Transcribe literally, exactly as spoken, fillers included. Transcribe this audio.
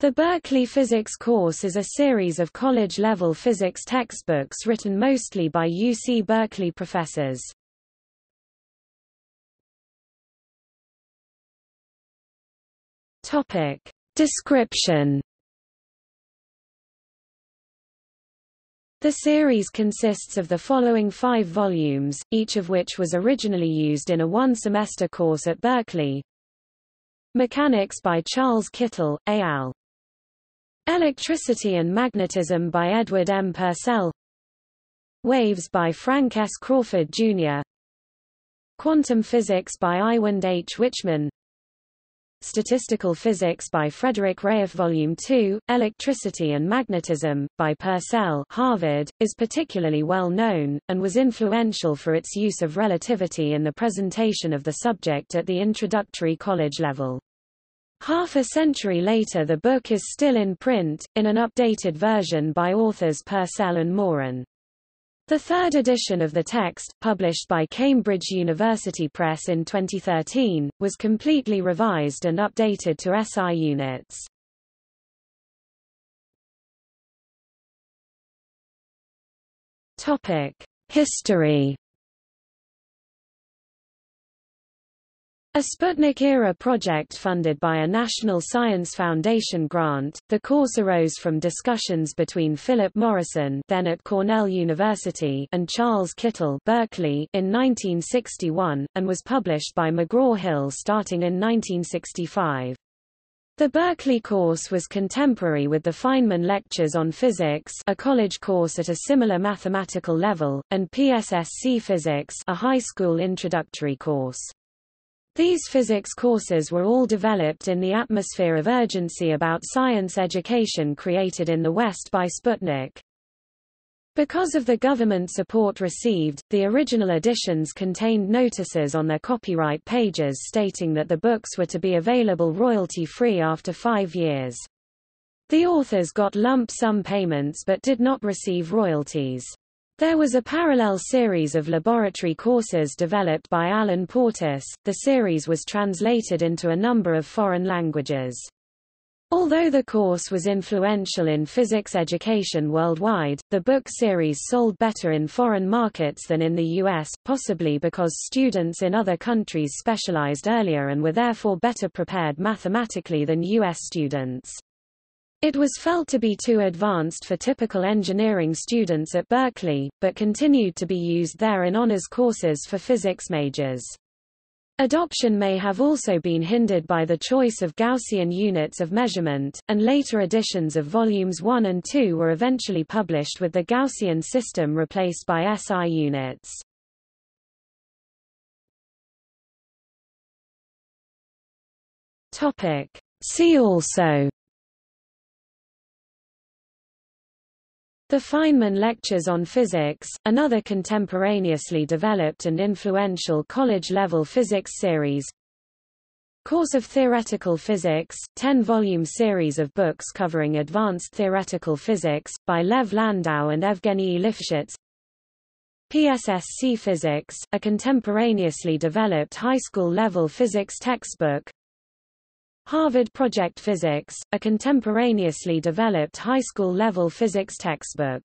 The Berkeley Physics Course is a series of college-level physics textbooks written mostly by U C Berkeley professors. Topic: Description. The series consists of the following five volumes, each of which was originally used in a one-semester course at Berkeley. Mechanics by Charles Kittel, et al. Electricity and Magnetism by Edward M. Purcell. Waves by Frank S. Crawford, Junior Quantum Physics by Eyvind H. Wichmann. Statistical Physics by Frederick Reif. Volume two, Electricity and Magnetism, by Purcell, Harvard, is particularly well known, and was influential for its use of relativity in the presentation of the subject at the introductory college level. Half a century later the book is still in print, in an updated version by authors Purcell and Morin. The third edition of the text, published by Cambridge University Press in twenty thirteen, was completely revised and updated to S I units. History. A Sputnik-era project funded by a National Science Foundation grant, the course arose from discussions between Philip Morrison, then at Cornell University, and Charles Kittel, Berkeley, in nineteen sixty-one, and was published by McGraw-Hill starting in nineteen sixty-five. The Berkeley course was contemporary with the Feynman Lectures on Physics, a college course at a similar mathematical level, and P S S C Physics, a high school introductory course. These physics courses were all developed in the atmosphere of urgency about science education created in the West by Sputnik. Because of the government support received, the original editions contained notices on their copyright pages stating that the books were to be available royalty-free after five years. The authors got lump sum payments but did not receive royalties. There was a parallel series of laboratory courses developed by Alan Portis. The series was translated into a number of foreign languages. Although the course was influential in physics education worldwide, the book series sold better in foreign markets than in the U S, possibly because students in other countries specialized earlier and were therefore better prepared mathematically than U S students. It was felt to be too advanced for typical engineering students at Berkeley, but continued to be used there in honors courses for physics majors. Adoption may have also been hindered by the choice of Gaussian units of measurement, and later editions of volumes one and two were eventually published with the Gaussian system replaced by S I units. Topic: See also. The Feynman Lectures on Physics, another contemporaneously developed and influential college-level physics series. Course of Theoretical Physics, ten-volume series of books covering advanced theoretical physics, by Lev Landau and Evgeny E. Lifshitz. P S S C Physics, a contemporaneously developed high school-level physics textbook. Harvard Project Physics, a contemporaneously developed high school-level physics textbook.